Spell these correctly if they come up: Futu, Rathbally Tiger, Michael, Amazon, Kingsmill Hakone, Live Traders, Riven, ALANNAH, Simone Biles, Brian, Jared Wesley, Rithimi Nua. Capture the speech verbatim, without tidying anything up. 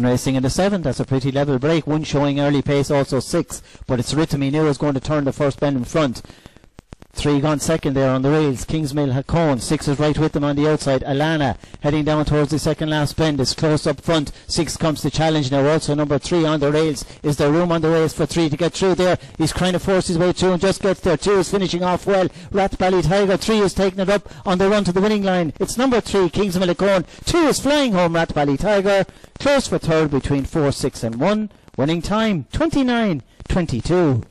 Marathon racing in the seventh. That's a pretty level break. One showing early pace, also six. But it's Rithimi Nua is going to turn the first bend in front. Three gone second there on the rails. Kingsmill Hakone. Six is right with them on the outside. Alannah heading down towards the second last bend. It's close up front. Six comes to challenge now. Also number three on the rails. Is there room on the rails for three to get through there? He's trying to force his way through and just gets there. Two is finishing off well. Rathbally Tiger. Three is taking it up on the run to the winning line. It's number three, Kingsmill Hakone. Two is flying home, Rathbally Tiger. Close for third between four, six and one. Winning time, twenty-nine twenty-two.